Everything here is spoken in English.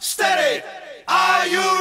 steady. Are you